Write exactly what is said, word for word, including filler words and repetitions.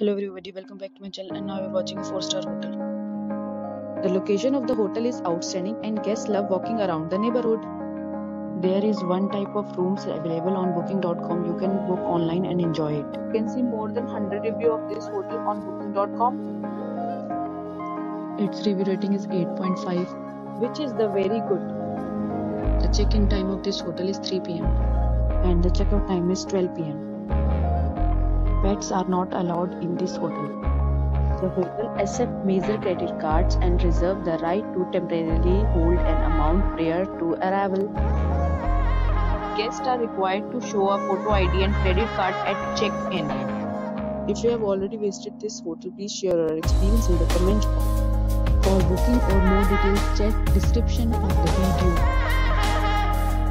Hello everybody, welcome back to my channel, and now we are watching a four star hotel. The location of the hotel is outstanding and guests love walking around the neighborhood. There is one type of rooms available on booking dot com. You can book online and enjoy it. You can see more than one hundred reviews of this hotel on booking dot com. Its review rating is eight point five, which is the very good. The check-in time of this hotel is three p m and the check-out time is twelve p m Pets are not allowed in this hotel. The hotel accepts major credit cards and reserves the right to temporarily hold an amount prior to arrival. Guests are required to show a photo I D and credit card at check-in. If you have already visited this hotel, please share your experience in the comment box. For booking or more details, check description of the video.